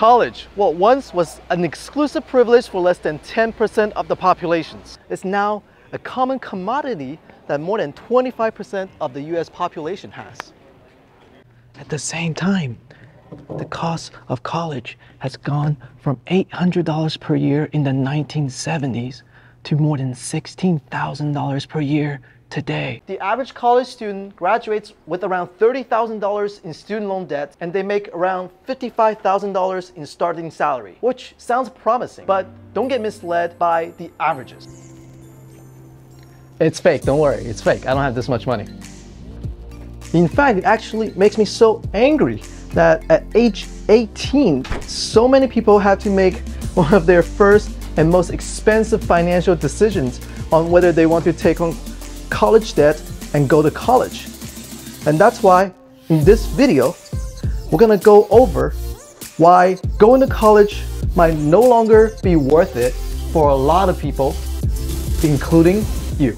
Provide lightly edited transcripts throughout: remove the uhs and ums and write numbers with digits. College, what once was an exclusive privilege for less than 10% of the population, is now a common commodity that more than 25% of the US population has. At the same time, the cost of college has gone from $800 per year in the 1970s to more than $16,000 per year today. The average college student graduates with around $30,000 in student loan debt, and they make around $55,000 in starting salary, which sounds promising, but don't get misled by the averages. It's fake, don't worry, it's fake. I don't have this much money. In fact, it actually makes me so angry that at age 18, so many people have to make one of their first and most expensive financial decisions on whether they want to take on college debt and go to college. And that's why in this video, we're gonna go over why going to college might no longer be worth it for a lot of people, including you.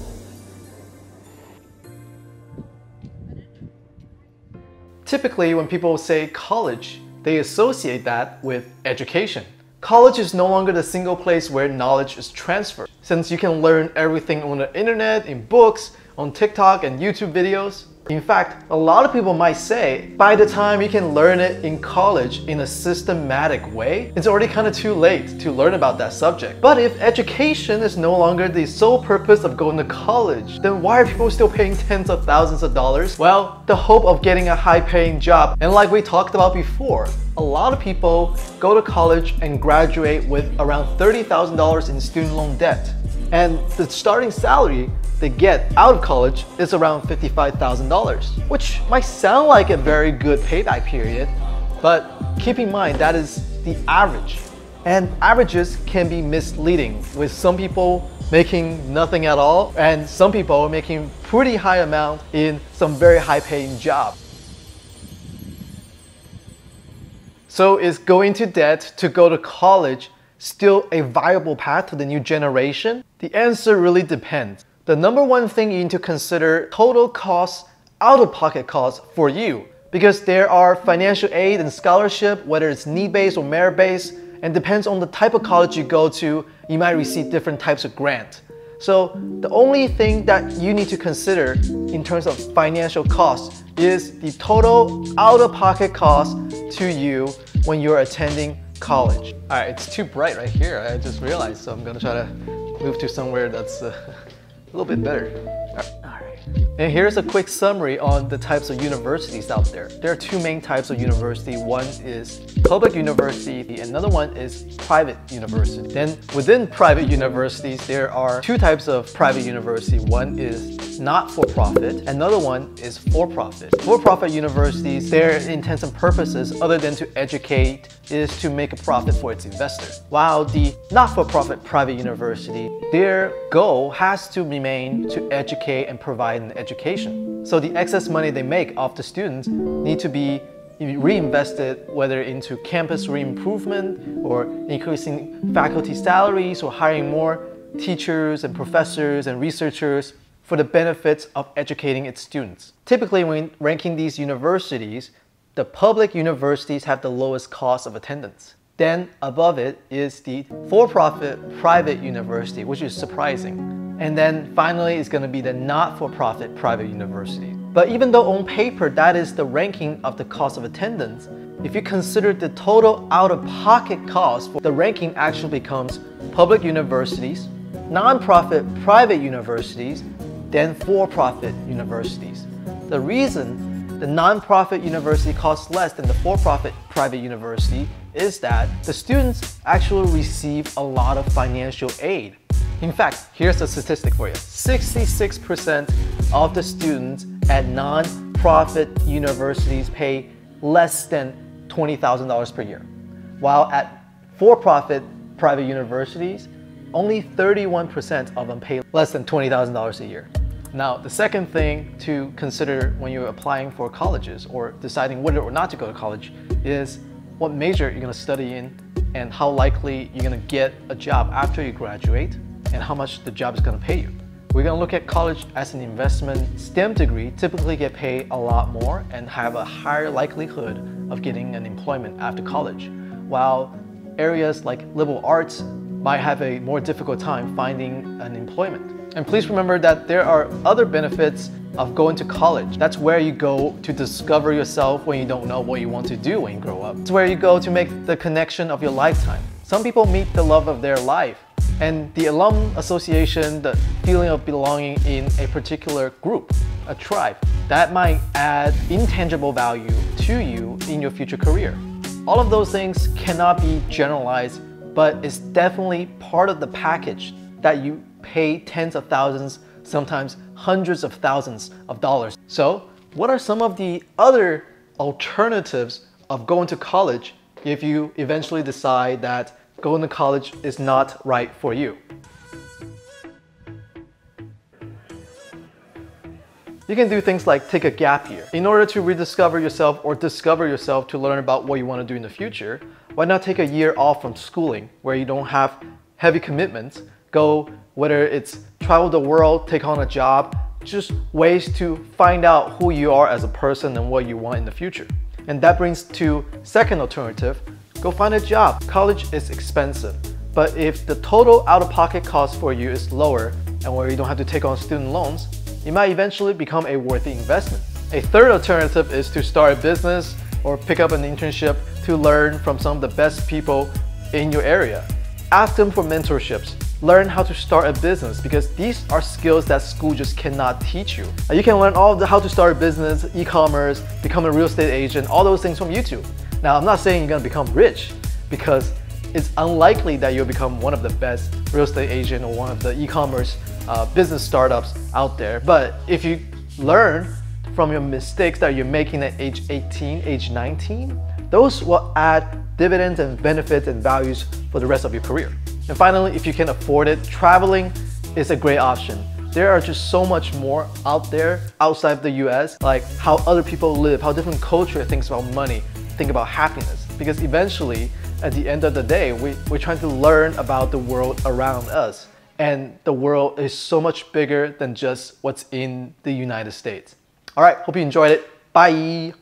Typically, when people say college, they associate that with education. College is no longer the single place where knowledge is transferred, since you can learn everything on the internet, in books, on TikTok and YouTube videos. In fact, a lot of people might say, by the time you can learn it in college in a systematic way, it's already kind of too late to learn about that subject. But if education is no longer the sole purpose of going to college, then why are people still paying tens of thousands of dollars? Well, the hope of getting a high-paying job. And like we talked about before, a lot of people go to college and graduate with around $30,000 in student loan debt. And the starting salary they get out of college is around $55,000, which might sound like a very good payback period, but keep in mind that is the average. And averages can be misleading, with some people making nothing at all and some people making pretty high amount in some very high-paying job. So is going to debt to go to college still a viable path to the new generation? The answer really depends. The number one thing you need to consider total costs, out-of-pocket costs for you, because there are financial aid and scholarship, whether it's need-based or merit-based, and depends on the type of college you go to, you might receive different types of grant. So the only thing that you need to consider in terms of financial costs is the total out-of-pocket cost to you when you're attending college. All right, it's too bright right here. I just realized, so I'm gonna try to move to somewhere that's a little bit better. All right. And here's a quick summary on the types of universities out there. There are two main types of university. One is public university, and another one is private university. Then within private universities, there are two types of private university. One is not-for-profit, another one is for-profit. For-profit universities, their intents and purposes, other than to educate, is to make a profit for its investors. While the not-for-profit private university, their goal has to remain to educate and provide an education. So the excess money they make off the students need to be reinvested, whether into campus re-improvement or increasing faculty salaries or hiring more teachers and professors and researchers for the benefits of educating its students. Typically, when ranking these universities, the public universities have the lowest cost of attendance. Then above it is the for-profit private university, which is surprising. And then finally, it's gonna be the not-for-profit private university. But even though on paper, that is the ranking of the cost of attendance, if you consider the total out-of-pocket cost, the ranking actually becomes public universities, non-profit private universities, than for-profit universities. The reason the non-profit university costs less than the for-profit private university is that the students actually receive a lot of financial aid. In fact, here's a statistic for you. 66% of the students at non-profit universities pay less than $20,000 per year, while at for-profit private universities, only 31% of them pay less than $20,000 a year. Now, the second thing to consider when you're applying for colleges or deciding whether or not to go to college is what major you're going to study in and how likely you're going to get a job after you graduate and how much the job is going to pay you. We're going to look at college as an investment. STEM degree typically get paid a lot more and have a higher likelihood of getting an employment after college, while areas like liberal arts might have a more difficult time finding an employment. And please remember that there are other benefits of going to college. That's where you go to discover yourself when you don't know what you want to do when you grow up. It's where you go to make the connection of your lifetime. Some people meet the love of their life, and the alum association, the feeling of belonging in a particular group, a tribe, that might add intangible value to you in your future career. All of those things cannot be generalized, but it's definitely part of the package that you pay tens of thousands, sometimes hundreds of thousands of dollars. So what are some of the other alternatives of going to college if you eventually decide that going to college is not right for you? You can do things like take a gap year. In order to rediscover yourself or discover yourself to learn about what you want to do in the future, why not take a year off from schooling where you don't have heavy commitments? Go, whether it's travel the world, take on a job, just ways to find out who you are as a person and what you want in the future. And that brings to second alternative, go find a job. College is expensive, but if the total out-of-pocket cost for you is lower and where you don't have to take on student loans, it might eventually become a worthy investment. A third alternative is to start a business or pick up an internship to learn from some of the best people in your area. Ask them for mentorships. Learn how to start a business because these are skills that school just cannot teach you. You can learn all the how to start a business, e-commerce, become a real estate agent, all those things from YouTube. Now, I'm not saying you're gonna become rich because it's unlikely that you'll become one of the best real estate agent or one of the e-commerce business startups out there. But if you learn from your mistakes that you're making at age 18, age 19, those will add dividends and benefits and values for the rest of your career. And finally, if you can afford it, traveling is a great option. There are just so much more out there outside of the US, like how other people live, how different culture thinks about money, think about happiness. Because eventually, at the end of the day, we're trying to learn about the world around us. And the world is so much bigger than just what's in the United States. All right, hope you enjoyed it. Bye.